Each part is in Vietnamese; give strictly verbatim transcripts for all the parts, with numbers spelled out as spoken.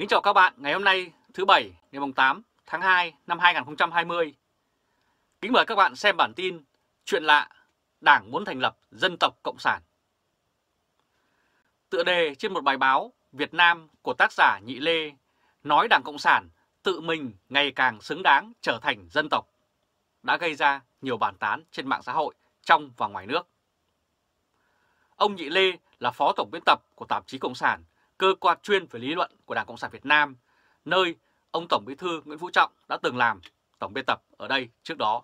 Kính chào các bạn, ngày hôm nay thứ Bảy ngày tám tháng hai năm hai nghìn không trăm hai mươi. Kính mời các bạn xem bản tin Chuyện lạ, Đảng muốn thành lập dân tộc Cộng sản. Tựa đề trên một bài báo Việt Nam của tác giả Nhị Lê nói Đảng Cộng sản tự mình ngày càng xứng đáng trở thành dân tộc đã gây ra nhiều bàn tán trên mạng xã hội trong và ngoài nước. Ông Nhị Lê là phó tổng biên tập của Tạp chí Cộng sản, cơ quan chuyên về lý luận của Đảng Cộng sản Việt Nam, nơi ông Tổng Bí thư Nguyễn Phú Trọng đã từng làm tổng biên tập ở đây trước đó.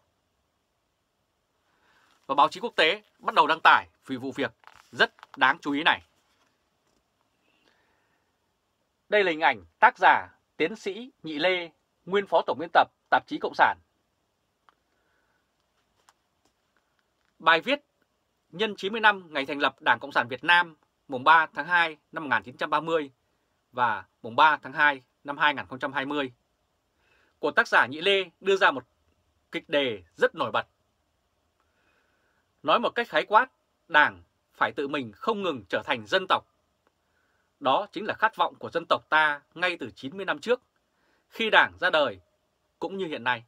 Và báo chí quốc tế bắt đầu đăng tải vì vụ việc rất đáng chú ý này. Đây là hình ảnh tác giả tiến sĩ Nhị Lê, nguyên phó tổng biên tập Tạp chí Cộng sản. Bài viết nhân chín mươi năm ngày thành lập Đảng Cộng sản Việt Nam mùng ba tháng hai năm một nghìn chín trăm ba mươi và mùng ba tháng hai năm hai nghìn không trăm hai mươi của tác giả Nhị Lê đưa ra một kịch đề rất nổi bật. Nói một cách khái quát, Đảng phải tự mình không ngừng trở thành dân tộc. Đó chính là khát vọng của dân tộc ta ngay từ chín mươi năm trước, khi Đảng ra đời, cũng như hiện nay.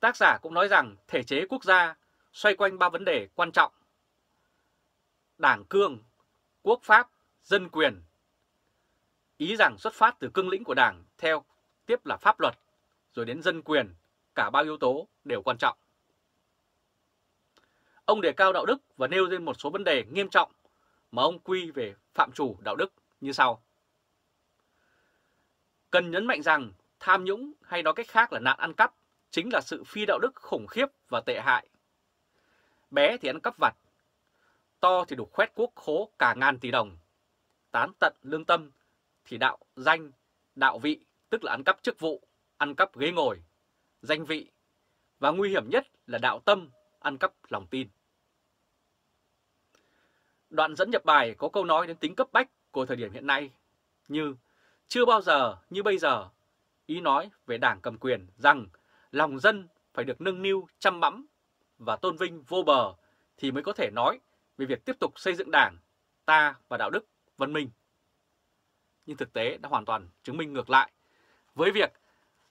Tác giả cũng nói rằng thể chế quốc gia xoay quanh ba vấn đề quan trọng: Đảng cương, quốc pháp, dân quyền. Ý rằng xuất phát từ cương lĩnh của Đảng, theo tiếp là pháp luật, rồi đến dân quyền, cả ba yếu tố đều quan trọng. Ông đề cao đạo đức và nêu lên một số vấn đề nghiêm trọng mà ông quy về phạm trù đạo đức như sau. Cần nhấn mạnh rằng tham nhũng, hay nói cách khác là nạn ăn cắp, chính là sự phi đạo đức khủng khiếp và tệ hại. Bé thì ăn cắp vặt, to thì đục khoét quốc khố cả ngàn tỷ đồng. Tán tận lương tâm thì đạo danh, đạo vị, tức là ăn cắp chức vụ, ăn cắp ghế ngồi, danh vị. Và nguy hiểm nhất là đạo tâm, ăn cắp lòng tin. Đoạn dẫn nhập bài có câu nói đến tính cấp bách của thời điểm hiện nay, như chưa bao giờ như bây giờ, ý nói về Đảng cầm quyền rằng lòng dân phải được nâng niu chăm bẵm và tôn vinh vô bờ thì mới có thể nói về việc tiếp tục xây dựng Đảng ta và đạo đức văn minh. Nhưng thực tế đã hoàn toàn chứng minh ngược lại, với việc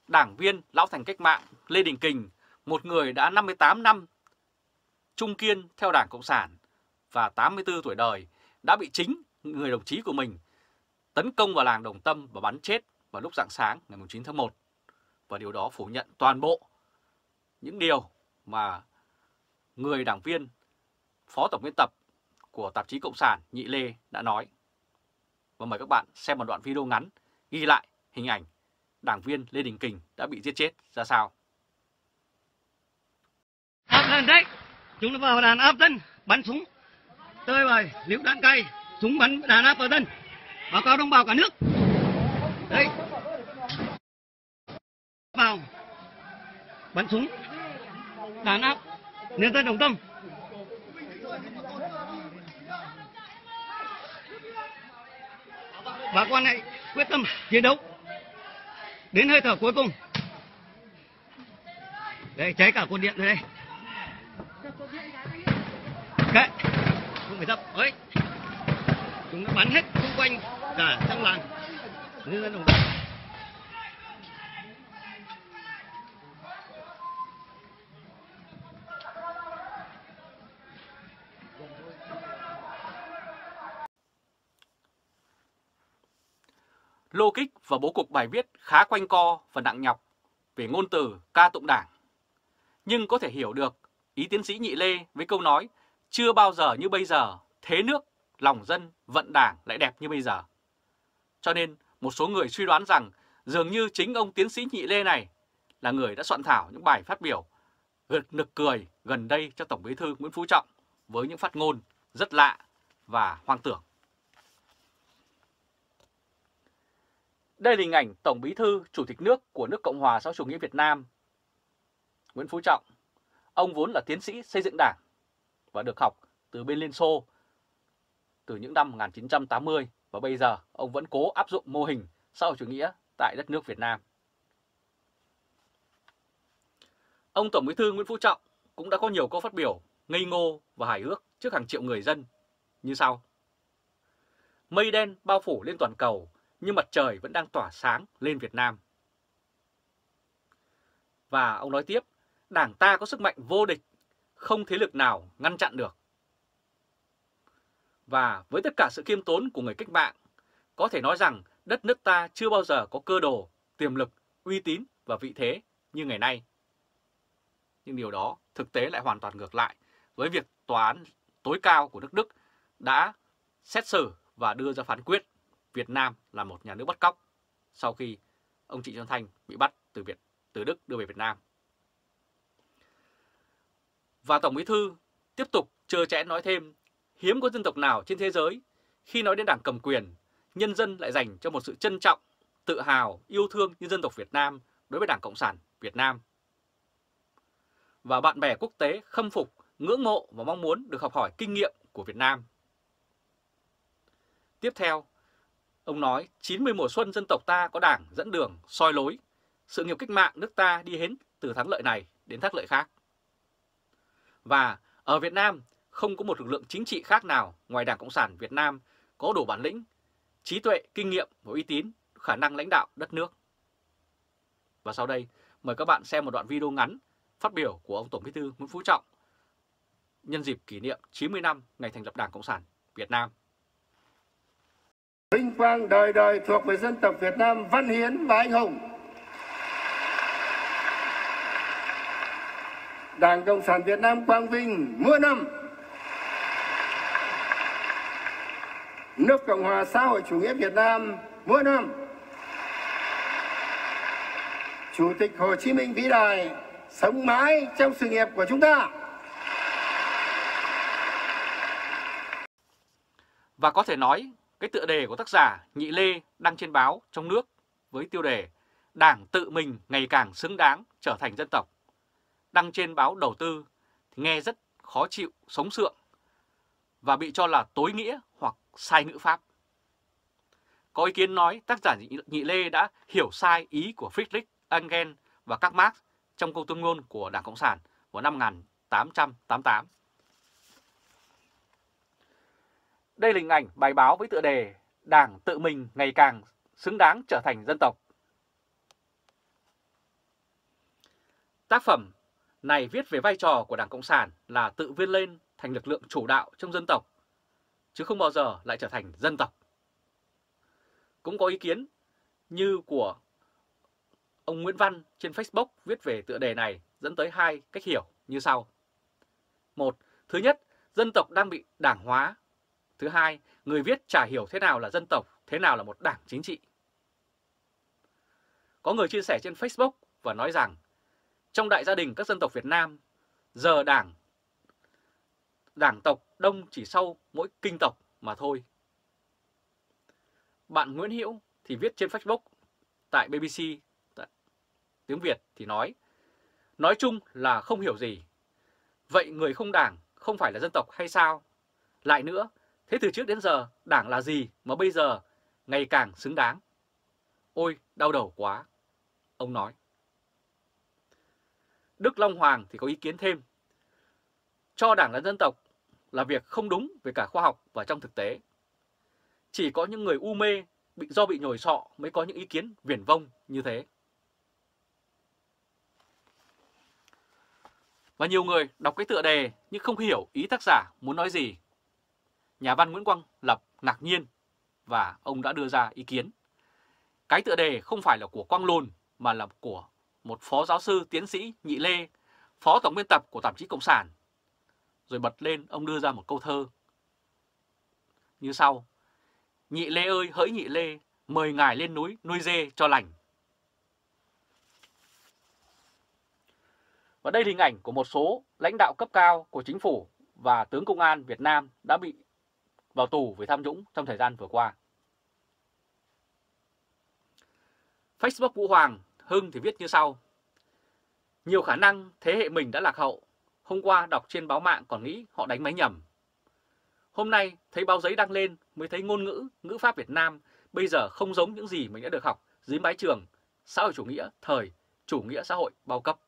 đảng viên lão thành cách mạng Lê Đình Kình, một người đã năm mươi tám năm trung kiên theo Đảng Cộng sản và tám mươi tư tuổi đời, đã bị chính người đồng chí của mình tấn công vào làng Đồng Tâm và bắn chết vào lúc rạng sáng ngày chín tháng một. Và điều đó phủ nhận toàn bộ những điều mà người đảng viên phó tổng biên tập của Tạp chí Cộng sản Nhị Lê đã nói. Và mời các bạn xem một đoạn video ngắn ghi lại hình ảnh đảng viên Lê Đình Kình đã bị giết chết ra sao. Áp lên đấy, chúng nó vào đàn áp dân, bắn súng, tơi bời, liễu đạn cay, súng bắn đàn áp vào dân, báo cáo đồng bào cả nước. Đấy, vào bắn súng, đàn áp nhân dân Đồng Tâm. Bà con hãy quyết tâm chiến đấu đến hơi thở cuối cùng. Đây, cháy cả cột điện rồi đây. Đấy, không phải dập. Đấy, chúng nó bắn hết xung quanh cả trong làng. Logic và bố cục bài viết khá quanh co và nặng nhọc về ngôn từ ca tụng Đảng, nhưng có thể hiểu được ý tiến sĩ Nhị Lê với câu nói chưa bao giờ như bây giờ, thế nước, lòng dân, vận Đảng lại đẹp như bây giờ. Cho nên một số người suy đoán rằng dường như chính ông tiến sĩ Nhị Lê này là người đã soạn thảo những bài phát biểu gật nực cười gần đây cho Tổng Bí thư Nguyễn Phú Trọng với những phát ngôn rất lạ và hoang tưởng. Đây là hình ảnh Tổng Bí thư, Chủ tịch nước của nước Cộng hòa xã hội chủ nghĩa Việt Nam Nguyễn Phú Trọng. Ông vốn là tiến sĩ xây dựng Đảng và được học từ bên Liên Xô từ những năm một nghìn chín trăm tám mươi, và bây giờ ông vẫn cố áp dụng mô hình xã hội chủ nghĩa tại đất nước Việt Nam. Ông Tổng Bí thư Nguyễn Phú Trọng cũng đã có nhiều câu phát biểu ngây ngô và hài hước trước hàng triệu người dân như sau. Mây đen bao phủ lên toàn cầu, nhưng mặt trời vẫn đang tỏa sáng lên Việt Nam. Và ông nói tiếp, Đảng ta có sức mạnh vô địch, không thế lực nào ngăn chặn được. Và với tất cả sự khiêm tốn của người cách mạng, có thể nói rằng đất nước ta chưa bao giờ có cơ đồ, tiềm lực, uy tín và vị thế như ngày nay. Nhưng điều đó thực tế lại hoàn toàn ngược lại với việc Tòa án tối cao của nước Đức đã xét xử và đưa ra phán quyết Việt Nam là một nhà nước bắt cóc sau khi ông Trịnh Xuân Thanh bị bắt từ Việt, từ Đức đưa về Việt Nam. Và Tổng Bí Thư tiếp tục trơ trẽn nói thêm, hiếm có dân tộc nào trên thế giới khi nói đến đảng cầm quyền, nhân dân lại dành cho một sự trân trọng, tự hào, yêu thương như dân tộc Việt Nam đối với Đảng Cộng sản Việt Nam. Và bạn bè quốc tế khâm phục, ngưỡng mộ và mong muốn được học hỏi kinh nghiệm của Việt Nam. Tiếp theo, ông nói chín mươi mùa xuân dân tộc ta có Đảng dẫn đường, soi lối, sự nghiệp cách mạng nước ta đi đến từ thắng lợi này đến thắng lợi khác. Và ở Việt Nam không có một lực lượng chính trị khác nào ngoài Đảng Cộng sản Việt Nam có đủ bản lĩnh, trí tuệ, kinh nghiệm và uy tín, khả năng lãnh đạo đất nước. Và sau đây, mời các bạn xem một đoạn video ngắn phát biểu của ông Tổng Bí thư Nguyễn Phú Trọng nhân dịp kỷ niệm chín mươi năm ngày thành lập Đảng Cộng sản Việt Nam. Vinh quang đời đời thuộc về dân tộc Việt Nam văn hiến và anh hùng. Đảng Cộng sản Việt Nam quang vinh muôn năm. Nước Cộng hòa xã hội chủ nghĩa Việt Nam muôn năm. Chủ tịch Hồ Chí Minh vĩ đại sống mãi trong sự nghiệp của chúng ta. Và có thể nói, cái tựa đề của tác giả Nhị Lê đăng trên báo trong nước với tiêu đề Đảng tự mình ngày càng xứng đáng trở thành dân tộc, đăng trên báo Đầu Tư nghe rất khó chịu, sống sượng và bị cho là tối nghĩa hoặc sai ngữ pháp. Có ý kiến nói tác giả Nhị Lê đã hiểu sai ý của Friedrich Engels và các Marx trong câu tuyên ngôn của Đảng Cộng sản vào năm một nghìn tám trăm tám mươi tám. Đây là hình ảnh bài báo với tựa đề Đảng tự mình ngày càng xứng đáng trở thành dân tộc. Tác phẩm này viết về vai trò của Đảng Cộng sản là tự vươn lên thành lực lượng chủ đạo trong dân tộc, chứ không bao giờ lại trở thành dân tộc. Cũng có ý kiến như của ông Nguyễn Văn trên Facebook viết về tựa đề này dẫn tới hai cách hiểu như sau. Một, thứ nhất, dân tộc đang bị đảng hóa. Thứ hai, người viết chả hiểu thế nào là dân tộc, thế nào là một đảng chính trị. Có người chia sẻ trên Facebook và nói rằng, trong đại gia đình các dân tộc Việt Nam, giờ đảng, đảng tộc đông chỉ sau mỗi kinh tộc mà thôi. Bạn Nguyễn Hữu thì viết trên Facebook tại B B C tại tiếng Việt thì nói, nói chung là không hiểu gì. Vậy người không đảng không phải là dân tộc hay sao? Lại nữa, thế từ trước đến giờ đảng là gì mà bây giờ ngày càng xứng đáng? Ôi, đau đầu quá, ông nói. Đức Long Hoàng thì có ý kiến thêm, cho đảng là dân tộc là việc không đúng về cả khoa học và trong thực tế. Chỉ có những người u mê bị, do bị nhồi sọ mới có những ý kiến viển vông như thế. Và nhiều người đọc cái tựa đề nhưng không hiểu ý tác giả muốn nói gì. Nhà văn Nguyễn Quang Lập ngạc nhiên và ông đã đưa ra ý kiến. Cái tựa đề không phải là của Quang Lùn mà là của một phó giáo sư tiến sĩ Nhị Lê, phó tổng biên tập của Tạp chí Cộng sản. Rồi bật lên ông đưa ra một câu thơ như sau. Nhị Lê ơi hỡi Nhị Lê, mời ngài lên núi nuôi dê cho lành. Và đây là hình ảnh của một số lãnh đạo cấp cao của chính phủ và tướng công an Việt Nam đã bị vào tù vì tham nhũng trong thời gian vừa qua. Facebook Vũ Hoàng Hưng thì viết như sau. Nhiều khả năng thế hệ mình đã lạc hậu. Hôm qua đọc trên báo mạng còn nghĩ họ đánh máy nhầm. Hôm nay thấy báo giấy đăng lên mới thấy ngôn ngữ, ngữ pháp Việt Nam bây giờ không giống những gì mình đã được học dưới mái trường xã hội chủ nghĩa thời chủ nghĩa xã hội bao cấp.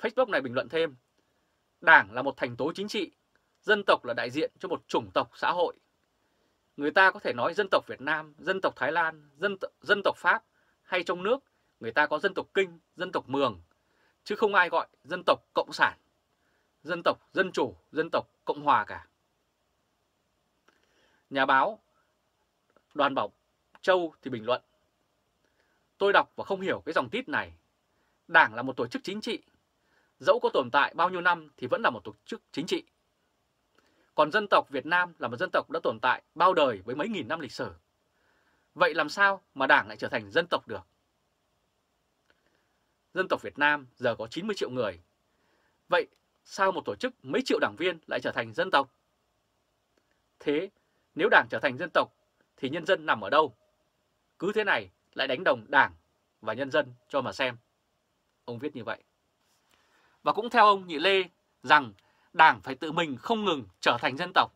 Facebook này bình luận thêm. Đảng là một thành tố chính trị. Dân tộc là đại diện cho một chủng tộc xã hội. Người ta có thể nói dân tộc Việt Nam, dân tộc Thái Lan, dân, dân tộc Pháp, hay trong nước người ta có dân tộc Kinh, dân tộc Mường, chứ không ai gọi dân tộc Cộng sản, dân tộc Dân chủ, dân tộc Cộng hòa cả. Nhà báo Đoàn Bảo Châu thì bình luận: tôi đọc và không hiểu cái dòng tít này. Đảng là một tổ chức chính trị, dẫu có tồn tại bao nhiêu năm thì vẫn là một tổ chức chính trị. Còn dân tộc Việt Nam là một dân tộc đã tồn tại bao đời với mấy nghìn năm lịch sử. Vậy làm sao mà Đảng lại trở thành dân tộc được? Dân tộc Việt Nam giờ có chín mươi triệu người. Vậy sao một tổ chức mấy triệu đảng viên lại trở thành dân tộc? Thế nếu Đảng trở thành dân tộc thì nhân dân nằm ở đâu? Cứ thế này lại đánh đồng Đảng và nhân dân cho mà xem. Ông viết như vậy. Và cũng theo ông Nhị Lê rằng Đảng phải tự mình không ngừng trở thành dân tộc.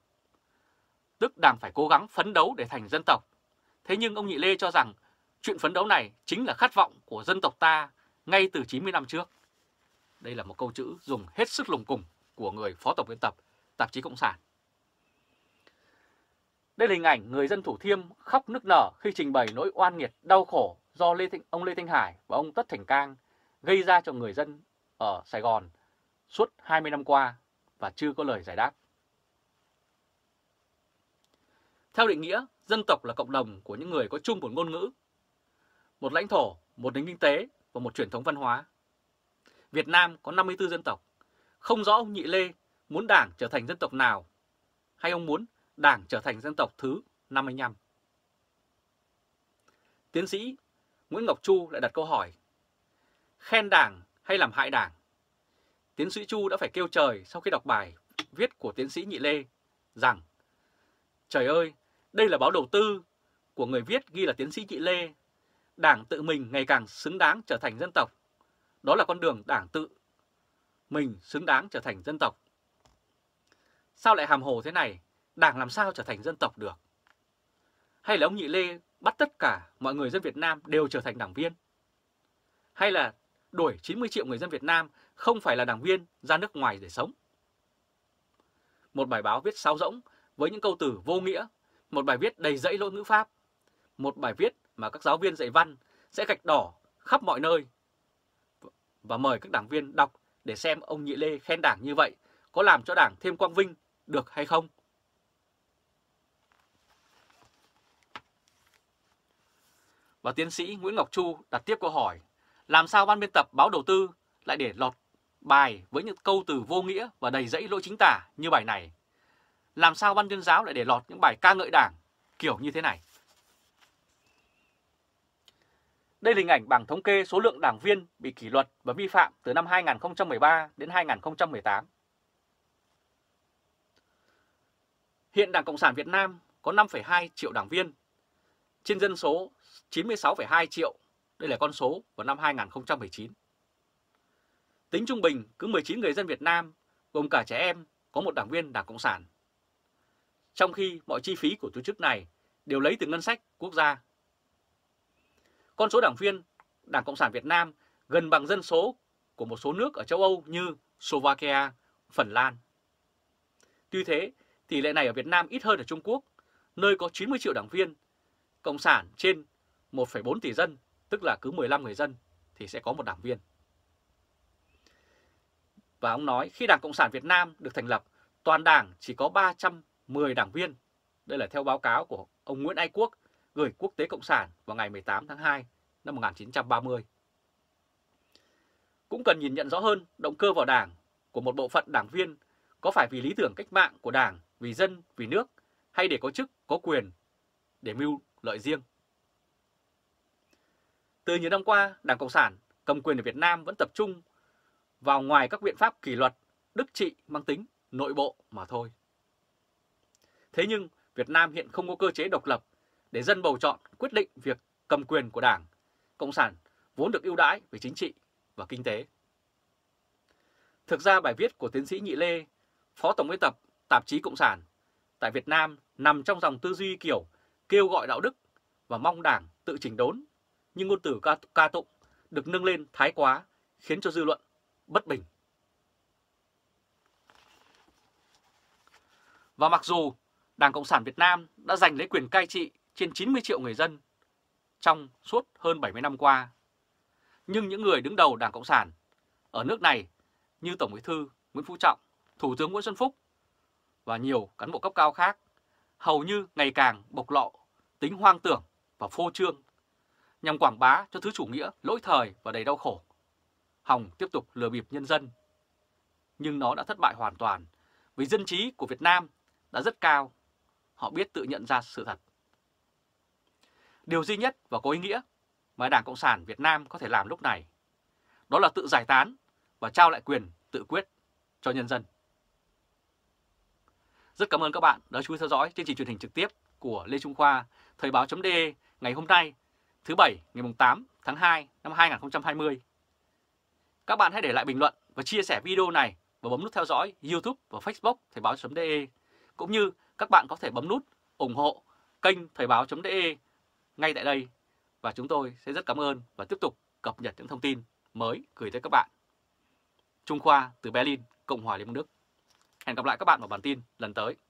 Tức Đảng phải cố gắng phấn đấu để thành dân tộc. Thế nhưng ông Nhị Lê cho rằng chuyện phấn đấu này chính là khát vọng của dân tộc ta ngay từ chín mươi năm trước. Đây là một câu chữ dùng hết sức lùng củng của người phó tổng biên tập Tạp chí Cộng sản. Đây là hình ảnh người dân Thủ Thiêm khóc nức nở khi trình bày nỗi oan nghiệt đau khổ do Lê Thanh, ông Lê Thanh Hải và ông Tất Thành Cang gây ra cho người dân ở Sài Gòn suốt hai mươi năm qua và chưa có lời giải đáp. Theo định nghĩa, dân tộc là cộng đồng của những người có chung một ngôn ngữ, một lãnh thổ, một nền kinh tế và một truyền thống văn hóa. Việt Nam có năm mươi tư dân tộc. Không rõ ông Nhị Lê muốn Đảng trở thành dân tộc nào, hay ông muốn Đảng trở thành dân tộc thứ năm mươi lăm. Tiến sĩ Nguyễn Ngọc Chu lại đặt câu hỏi: khen Đảng hay làm hại Đảng? Tiến sĩ Chu đã phải kêu trời sau khi đọc bài viết của tiến sĩ Nhị Lê rằng: trời ơi, đây là báo đầu tư của người viết ghi là tiến sĩ Nhị Lê. Đảng tự mình ngày càng xứng đáng trở thành dân tộc. Đó là con đường Đảng tự mình xứng đáng trở thành dân tộc. Sao lại hàm hồ thế này? Đảng làm sao trở thành dân tộc được? Hay là ông Nhị Lê bắt tất cả mọi người dân Việt Nam đều trở thành đảng viên? Hay là đuổi chín mươi triệu người dân Việt Nam không phải là đảng viên ra nước ngoài để sống? Một bài báo viết sáo rỗng với những câu từ vô nghĩa, một bài viết đầy dẫy lỗi ngữ pháp, một bài viết mà các giáo viên dạy văn sẽ gạch đỏ khắp mọi nơi và mời các đảng viên đọc để xem ông Nhị Lê khen Đảng như vậy có làm cho Đảng thêm quang vinh được hay không. Và tiến sĩ Nguyễn Ngọc Chu đặt tiếp câu hỏi: làm sao ban biên tập báo đầu tư lại để lọt bài với những câu từ vô nghĩa và đầy dẫy lỗi chính tả như bài này? Làm sao ban tuyên giáo lại để lọt những bài ca ngợi Đảng kiểu như thế này? Đây là hình ảnh bảng thống kê số lượng đảng viên bị kỷ luật và vi phạm từ năm hai nghìn không trăm mười ba đến hai nghìn không trăm mười tám. Hiện Đảng Cộng sản Việt Nam có năm phẩy hai triệu đảng viên, trên dân số chín mươi sáu phẩy hai triệu, đây là con số vào năm hai nghìn không trăm mười chín. Tính trung bình, cứ mười chín người dân Việt Nam, gồm cả trẻ em, có một đảng viên Đảng Cộng sản. Trong khi mọi chi phí của tổ chức này đều lấy từ ngân sách quốc gia. Con số đảng viên Đảng Cộng sản Việt Nam gần bằng dân số của một số nước ở châu Âu như Slovakia, Phần Lan. Tuy thế, tỷ lệ này ở Việt Nam ít hơn ở Trung Quốc, nơi có chín mươi triệu đảng viên Cộng sản trên một phẩy bốn tỷ dân, tức là cứ mười lăm người dân thì sẽ có một đảng viên. Và ông nói khi Đảng Cộng sản Việt Nam được thành lập, toàn đảng chỉ có ba trăm mười đảng viên. Đây là theo báo cáo của ông Nguyễn Ái Quốc gửi Quốc tế Cộng sản vào ngày mười tám tháng hai năm một nghìn chín trăm ba mươi. Cũng cần nhìn nhận rõ hơn động cơ vào đảng của một bộ phận đảng viên, có phải vì lý tưởng cách mạng của Đảng, vì dân, vì nước, hay để có chức, có quyền, để mưu lợi riêng. Từ nhiều năm qua, Đảng Cộng sản cầm quyền ở Việt Nam vẫn tập trung vào ngoài các biện pháp kỷ luật, đức trị mang tính nội bộ mà thôi. Thế nhưng Việt Nam hiện không có cơ chế độc lập để dân bầu chọn quyết định việc cầm quyền của Đảng Cộng sản vốn được ưu đãi về chính trị và kinh tế. Thực ra bài viết của tiến sĩ Nhị Lê, phó tổng biên tập Tạp chí Cộng sản tại Việt Nam, nằm trong dòng tư duy kiểu kêu gọi đạo đức và mong Đảng tự chỉnh đốn, nhưng ngôn từ ca, ca tụng được nâng lên thái quá khiến cho dư luận bất bình. Và mặc dù Đảng Cộng sản Việt Nam đã giành lấy quyền cai trị trên chín mươi triệu người dân trong suốt hơn bảy mươi năm qua. Nhưng những người đứng đầu Đảng Cộng sản ở nước này như Tổng Bí thư Nguyễn Phú Trọng, Thủ tướng Nguyễn Xuân Phúc và nhiều cán bộ cấp cao khác hầu như ngày càng bộc lộ tính hoang tưởng và phô trương nhằm quảng bá cho thứ chủ nghĩa lỗi thời và đầy đau khổ, hòng tiếp tục lừa bịp nhân dân. Nhưng nó đã thất bại hoàn toàn vì dân trí của Việt Nam đã rất cao, họ biết tự nhận ra sự thật. Điều duy nhất và có ý nghĩa mà Đảng Cộng sản Việt Nam có thể làm lúc này, đó là tự giải tán và trao lại quyền tự quyết cho nhân dân. Rất cảm ơn các bạn đã chú ý theo dõi chương trình truyền hình trực tiếp của Lê Trung Khoa, Thời báo.de ngày hôm nay, thứ Bảy ngày tám tháng hai năm hai nghìn không trăm hai mươi. Các bạn hãy để lại bình luận và chia sẻ video này và bấm nút theo dõi YouTube và Facebook Thời báo.de, cũng như các bạn có thể bấm nút ủng hộ kênh Thời báo.de ngay tại đây, và chúng tôi sẽ rất cảm ơn và tiếp tục cập nhật những thông tin mới gửi tới các bạn. Trung Khoa từ Berlin, Cộng hòa Liên bang Đức. Hẹn gặp lại các bạn vào bản tin lần tới.